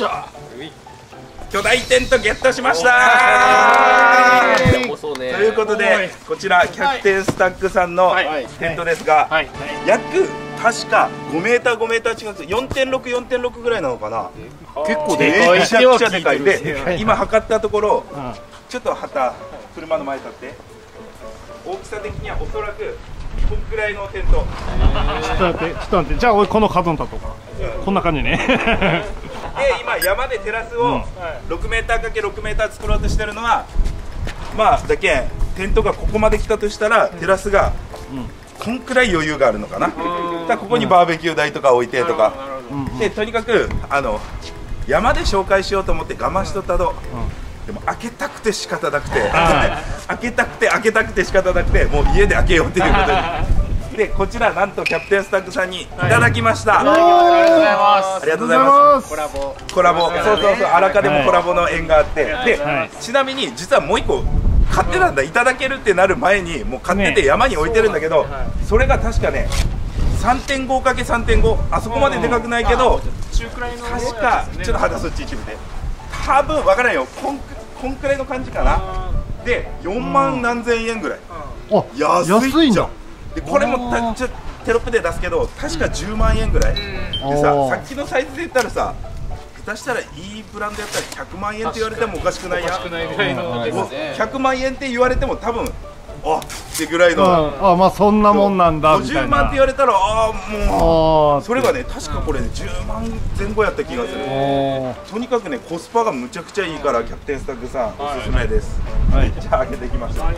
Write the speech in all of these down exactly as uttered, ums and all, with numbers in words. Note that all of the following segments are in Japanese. しょ。巨大テントゲットしましたー。ということでこちらキャプテンスタックさんのテントですが、約確かごメーターごメーター近く よんてんろくよんてんろく ぐらいなのかな。結構でかい、めちゃくちゃでかいで、今測ったところちょっと旗車の前立って大きさ的にはおそらくこんくらいのテント。ちょっと待って、ちょっと待って、じゃあ俺この角に立とうか。こんな感じね。で今山でテラスをろくメーターかけるろくメーター作ろうとしてるのは、まあだけテントがここまで来たとしたらテラスがこんくらい余裕があるのかな。だここにバーベキュー台とか置いてとかで、とにかくあの山で紹介しようと思って我慢しとったと。でも開けたくて仕方なくて開けたくて開けたくて仕方なくて、もう家で開けようっていうことに。でこちらなんとキャプテンスタックさんにいただきました。ありがとうございます。コラボコラボ、そうそうそう、あらかでもコラボの縁があって、でちなみに実はもう一個買ってたんだ。いただけるってなる前にもう買ってて山に置いてるんだけど、それが確かね さんてんごかけるさんてんご、 あそこまででかくないけど確かちょっと肌そっち一部で多分分からないよ、こんこんくらいの感じかな。でよんまんなんぜんえんぐらい、安いじゃん。でこれもたちょテロップで出すけど確かじゅうまんえんぐらいでさ、さっきのサイズで言ったらさ、下手したらいいブランドやったらひゃくまんえんって言われてもおかしくないやん。ひゃくまんえんって言われても多分あってぐらいの、あまあそんなもんなんだみたいな。ごじゅうまんって言われたらああもうそれがね確かこれねじゅうまんぜんごやった気がする。とにかくねコスパがむちゃくちゃいいからキャプテンスタックさんおすすめです。じゃあ開けていきましょう。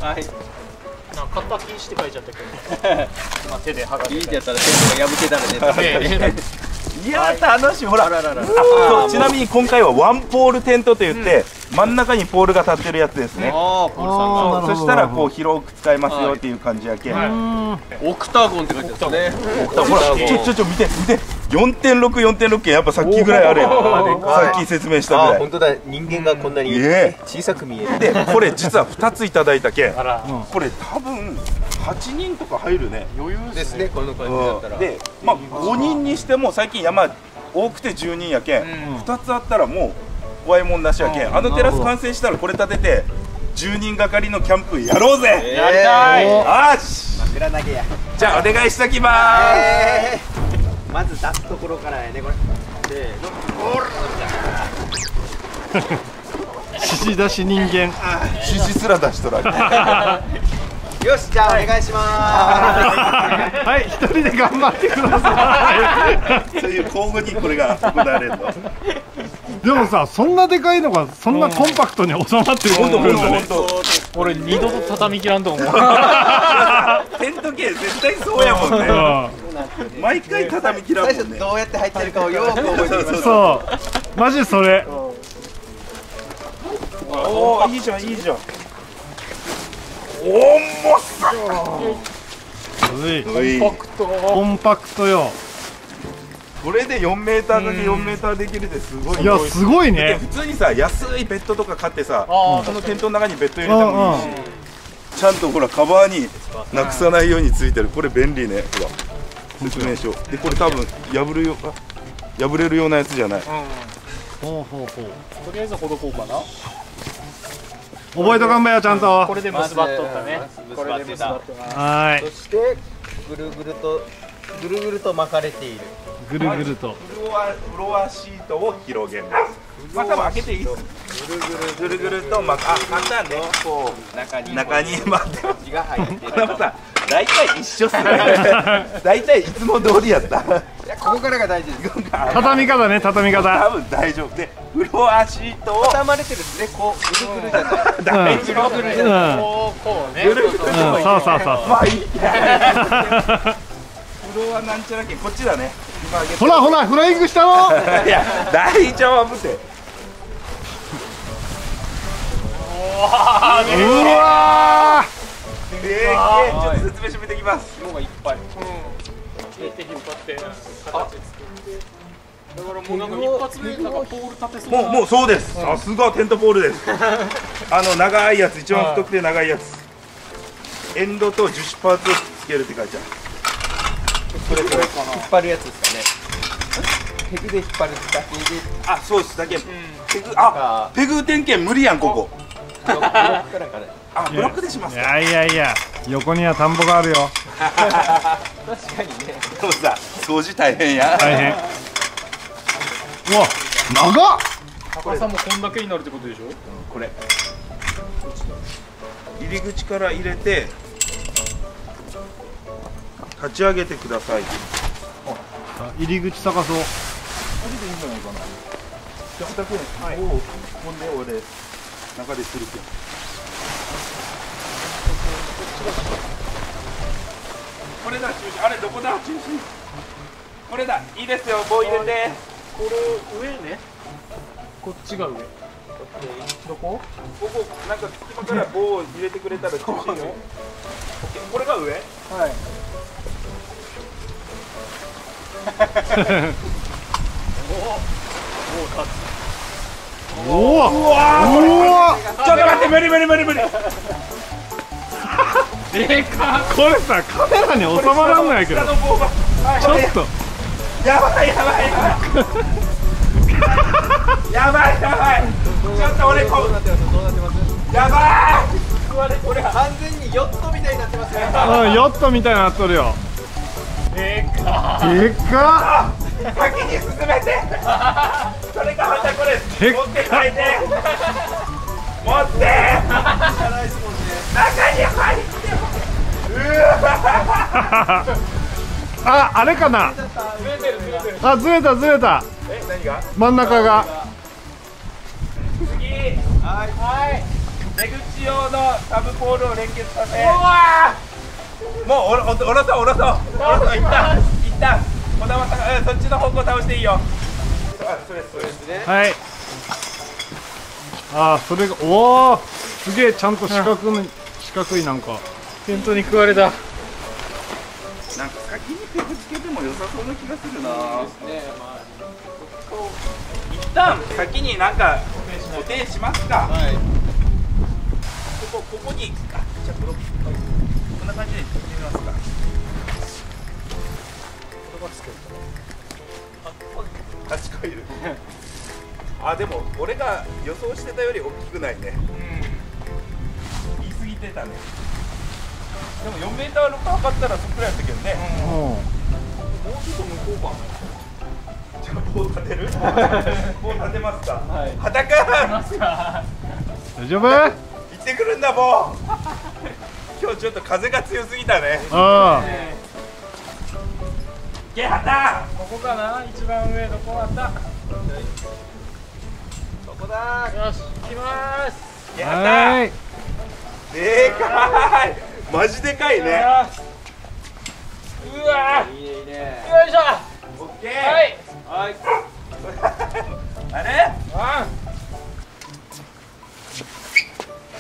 片ピーして書いちゃったけど手で剥がしていいってやったら手が破けたらね。いや楽しい。ほらちなみに今回はワンポールテントといって真ん中にポールが立ってるやつですね。あーポールさんが、そしたらこう広く使えますよっていう感じやけ。オクタゴンって書いてあるね。ほらちょちょちょ見て見て よんてんろくよんてんろく 件やっぱさっきぐらいあるやん。さっき説明したぐらい。本当だ、人間がこんなに小さく見える。でこれ実はふたついただいたけん、これ多分はちにんとか入るね。余裕ですねこの感じだったら。でまあごにんにしても最近山多くてじゅうにんやけん、ふたつあったらもう怖いもんなしやけん。あのテラス完成したらこれ建ててじゅうにんがかりのキャンプやろうぜ。やりたい。よし枕投げや。じゃあお願いしときまーす。まず出すところからやねこれ。せーのゴール。指示出し人間、指示すら出しとられる。よしじゃあお願いしまーす。はい一人で頑張ってください。そういう交互にこれが行われると。でもさ、そんなでかいのがそんなコンパクトに収まってることもあるんだね。俺二度と畳み切らんと思う。テント系絶対そうやもんね。毎回畳み切らんもんね。どうやって入ってるかをよく覚えてる。そうマジそれ。おおいいじゃんいいじゃん。重さ。コンパクト。コンパクトよ。これでよんメーターかけるよんメーターできるってすごい。いやすごいね。普通にさ安いベッドとか買ってさ、このテントの中にベッド入れたもいいし、ちゃんとほらカバーになくさないようについてる。これ便利ね。ほら説明書でこれ多分破るよ破れるようなやつじゃない。ほうほうほう。とりあえずほどこうかな。覚えとかんばよちゃんと。これで結ばっとったね。これで結ばっとった。はい。そしてぐるぐるとぐるぐると巻かれている。ぐるぐるとフロアフロアシートを広げます。まあ多分開けていいっす。ぐるぐるぐるぐるとまあ簡単ね。こう中に中にまあ字が入ってる。これもさ大体一緒っすね。大体いつも通りやった。いやここからが大事です。畳み方ね畳み方多分大丈夫で、フロアシートを畳まれてるんですね。こうぐるぐるじゃないぐるぐるじゃないこうこうねぐるぐる。そうそうそうまあいいや。フロアなんちゃらけこっちだね。ほらほらフライングしたの。いや大丈夫って。うわーでけえ。ちょっと説明してみてきます。紐がいっぱい手引っ張って形作って、だからもうなんか一発目なんかポール立てそう。もうもうそうです。さすがテントポールです。あの長いやつ一番太くて長いやつエンドと樹脂パーツをつけるって書いてある。これこれ引っ張るやつですかね。ペグで引っ張るだけで。あ、そうですだけ。ペグ、あ、ペグ点検無理やんここ。あ、ブロックでします。いやいやいや、横には田んぼがあるよ。確かにね。そうさ、掃除大変や。大変。うわ、長っ。高さもこんだけになるってことでしょ？これ。入り口から入れて。立ち上げてください。入り口探そう。これでいいんじゃないかな。じゃあ、ふたつをほんで俺中でするけど。これだ中心。あれどこだ中心。これだ。いいですよ。棒入れて。これ上ね。こっちが上。どこ？ここなんか隙間から棒を入れてくれたら中心よ。これが上？はい。おお、立つ。おお、うわ、ちょっと待って、無理無理無理無理。でかっ。これさ、カメラに収まらないけど。ちょっと。やばいやばいやばい。やばいやばい。ちょっと俺こうなってます。どうなってます。やばい。これ完全にヨットみたいになってますね。うん、ヨットみたいになっとるよ。でかっでかっ、先に進めてそれかまたこれ持って帰って持って中に入ってうわあ、あれかな、ずれてるずれてる、あ、ずれたずれた、え、何が真ん中が次、はいはい出口用のサブポールを連結させ、うわーもうおろおろそうおろそうおろそういったいった小玉さん、そっちの方向倒していいよ、あ、それそれですね、はい、あー、それがおおすげえちゃんと四角い四角い、なんかテントに食われた、なんか先に手をつけても良さそうな気がするなぁ、一旦先になんか固定しますか、はい、ここここにあ、じゃあブロック、はい、こんな感じで作ってみますか。はちこいる。あ、でも俺が予想してたより大きくないね。うん、言い過ぎてたね。でもよんメーターのカー測ったらそっくらいやったけどね。うん、もうちょっと向こうか。じゃあ棒立てる？棒立てますか。はい。裸。大丈夫？行ってくるんだ棒。今日ちょっと風が強すぎたね。あー。ゲハタ。ここかな？一番上どこあった？ここだー。よし、行きまーす。ゲハタ。でかい。マジでかいね。うわー。いいねいいね。よいしょ。オッケー。はい。はい。あれ？あ。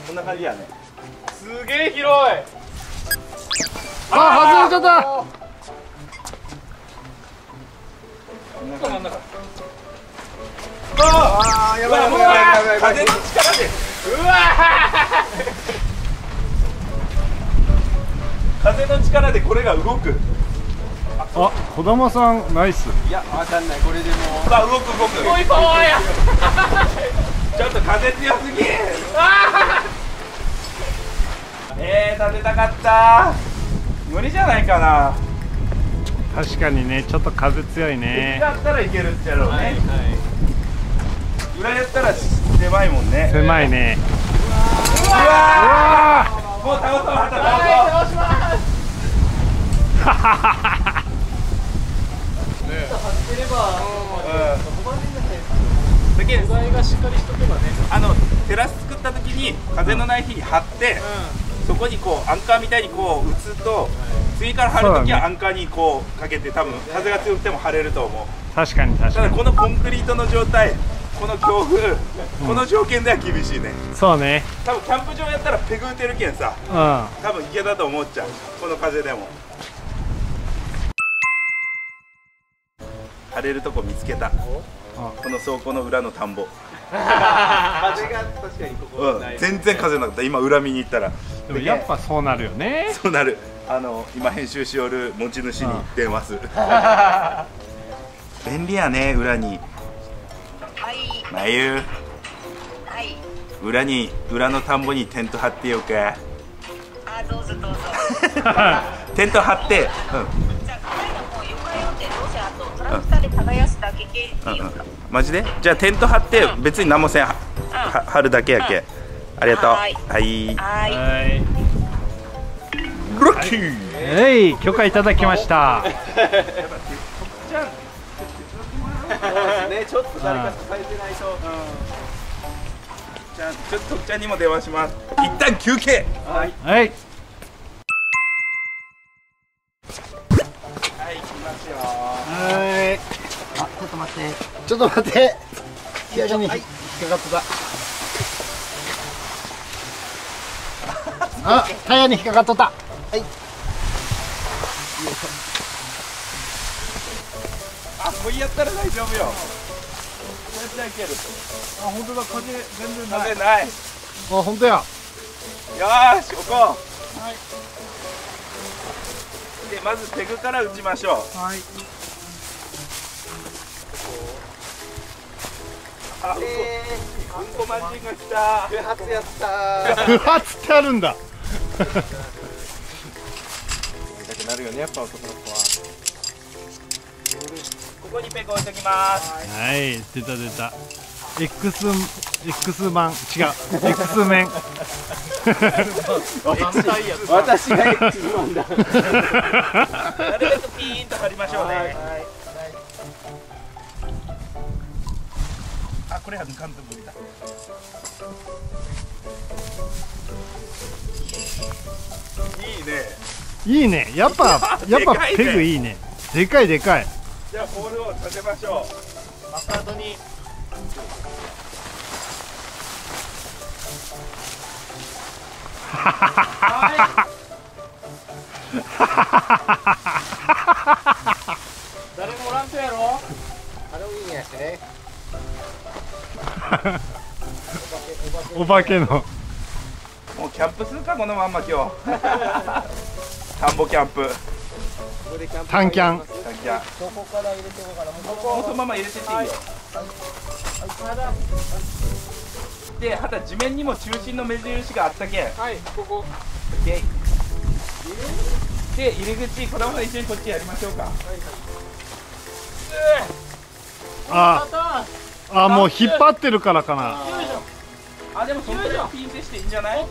こんな感じやね。すげえ広い。あ、外れちゃった。真ん中。ああ、やばいやばいやばい。風の力で。うわ。風の力でこれが動く。あ、児玉さんナイス。いや、わかんない。これでも。あ、動く動く。すごいパワーや。ちょっと風強すぎ。ああ。えー、立てたかった、無理じゃないかな、確かにね、ちょっと風強いね、だったらいけるんじゃろうね、はいはい、裏やったら狭いもんね、狭いね、うわー、うわー、もう倒そう、また倒そう、はい、倒しますはははは外れれば、そこまでいいんじゃないですか、素材がしっかりしとけばね、あの、テラス作った時に風のない日に張って、うん、そこにこうアンカーみたいにこう打つと、次から張るときはアンカーにこうかけて、多分風が強くても張れると思う。確かに確かに。ただこのコンクリートの状態、この強風、この条件では厳しいね。そうね。多分キャンプ場やったらペグ打てるけんさ、うん、多分いけたと思っちゃう。この風でも。張れるとこ見つけた。この倉庫の裏の田んぼ。風が確かにここ、うん、全然風なかった、今裏見に行ったら、でもやっぱそうなるよね、そうなる、あの今編集しおる持ち主に電話する便利やね。裏に眉、はい、裏に裏の田んぼにテント張ってよけ。あー、どうぞどうぞテント張って、うん、じゃあこれの床用ってどうせあとトラクターで耕すだけ系っていうか、うん、マジで。じゃあテント張って別に何もせん、うん、張るだけやけ、うん、ありがとう。はいはいロッキー、えい、許可いただきましたね、ちょっと誰か支えてないと、うん、じゃあちょっととっちゃんにも電話します。一旦休憩。はいはい、はい、行きますよ。はい、あ、ちょっと待って、ちょっと待って、左に引っかかってたあ、タイヤに引っかかっとった。はい、あ、これやったら大丈夫よ。こうやってやけると。あ、本当だ、風全然ない。風ない。あ、本当や。よーし、置こう。はい。で、まずペグから打ちましょう。はい。あ、えー、うんこマシンが来た。不発やった。不発ってあるんだ。痛くなるよね、やっぱ男の子は。ここにペグ置いときます。はい、出た出た。X X マン、違う、X 面。私が X マンだ。なるべくピーンと張りましょうね。あ、これは監督だ。いいね。いいね、やっぱやっぱペグいいね。でかいでかい。じゃあボールを立てましょう。マカードに。誰もおらんとやろ。ハロウィンやしね。お化けの。もうキャンプするかこのまんま今日。田んぼキャンプ。タンキャン。どこから入れてもかな、もうそのまま入れてていいよ。で、はた地面にも中心の目印があったけん。はい、ここ。で、で入り口、こだまさん一緒にこっちやりましょうか。ああ、もう引っ張ってるからかな。あ、でもそのピンでしていいんじゃない？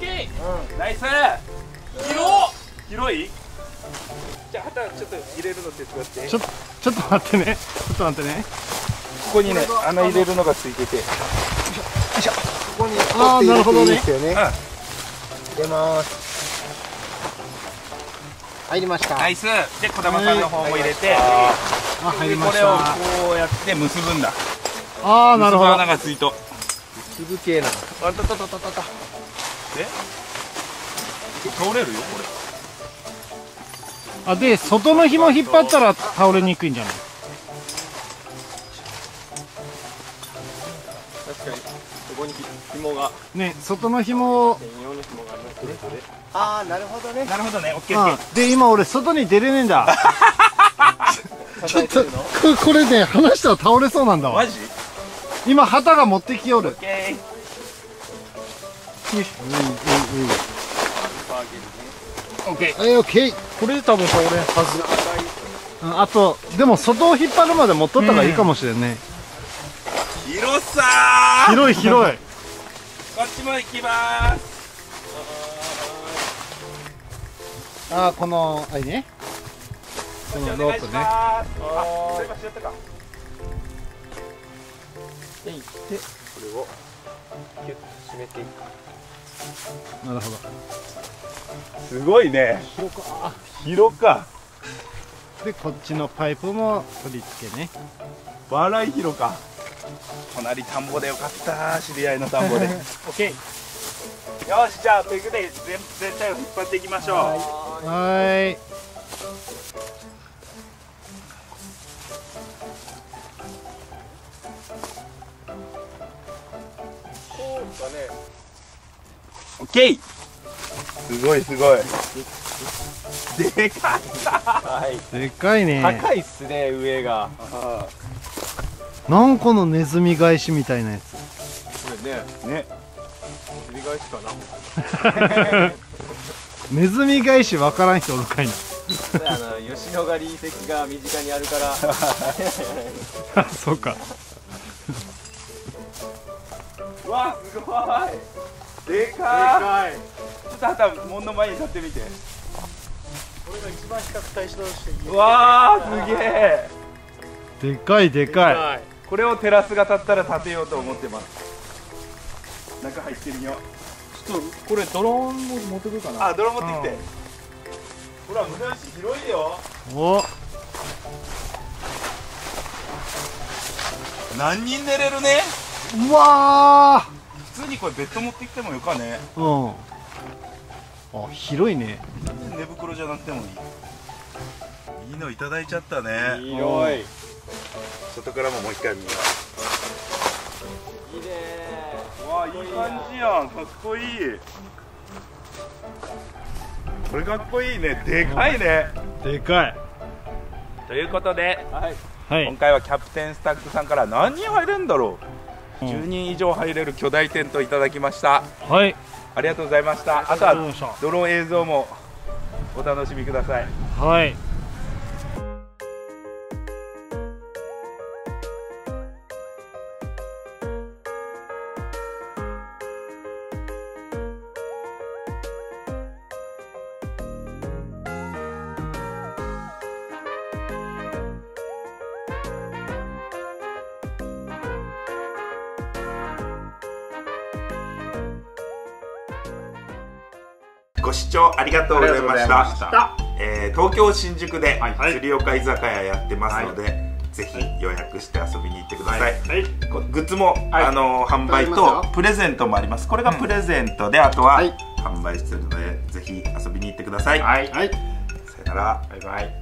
ナイス。広広い。じゃあ旗ちょっと入れるの手伝って。ちょっとちょっと待ってね。ちょっと待ってね。ここにね、穴入れるのがついてて。よいしょ。ここに。ああ、なるほどね。入れます。入りました。ナイス。で、児玉さんの方も入れて。あ、入りました。これをこうやって結ぶんだ。ああ、なるほど。穴がついと。結ぶ系な。あ、たたたたたた。え？倒れるよこれ。あ、で、外の紐引っ張ったら倒れにくいんじゃない？確かに、そこに紐がね、外の紐を専用の紐がありますね。あー、なるほどね、なるほどね、オッケー。で、今俺外に出れねえんだちょっと、これね、離したら倒れそうなんだわ。マジ？今、旗が持ってきよる。オッケー。うんうんうん、オッケー、えー、オッケー。これで多分倒れんはず。うん、あとでも外を引っ張るまで持っとったらいいかもしれんね。うん、広さー。広い広い。こっちも行きまーす。ああ、このあれね。このロープね。あ、そういえばしちゃったか。で、行ってこれをギュッと締めていく。なるほど。すごいね。広か。広か。で、こっちのパイプも取り付けね。笑い広か。隣田んぼでよかった。知り合いの田んぼで。オッケー。よし、じゃあペグで全全体を引っ張っていきましょう。はい。こうかね。オッケー。すごいすごい。でかい。でかいね。高いっすね、上が。なんこのネズミ返しみたいなやつ。これね、ね。ネズミ返しかな。ネズミ返しわからん人おるかいな。あの吉野ヶ里遺跡が身近にあるから。そうか。わあすごい。でかい。ちょっとあと門の前に立ってみて。これが一番比較対象として。わあすげえ。でかいでかい。でかいこれをテラスが建ったら建てようと思ってます。中入ってみよう。ちょっとこれドローンも持ってくるかな。あ、ドローン持ってきて。ほら、無駄足広いよ。お何人寝れるね。うわー、普通にこれベッド持ってきてもよかね。うん、あ、広いね。寝袋じゃなくてもいい。いいのいただいちゃったね。広い。外からももう一回見よう。いいねー。わあ、いい感じやん。かっこいい。これかっこいいね。でかいね。でかい。ということで、はい、今回はキャプテンスタッフさんから何人入れるんだろう、うん、じゅうにん以上入れる巨大テントいただきました。はい、ありがとうございました。あとはドローン映像もお楽しみください。はい、ご視聴ありがとうございました。えー、東京新宿で釣岡居酒屋やってますので、はい、ぜひ予約して遊びに行ってください。はいはい、グッズも、はい、あの販売とプレゼントもあります。これがプレゼントで、うん、あとは販売してるので、ぜひ遊びに行ってください。はい、はい、さよなら。バイバイ。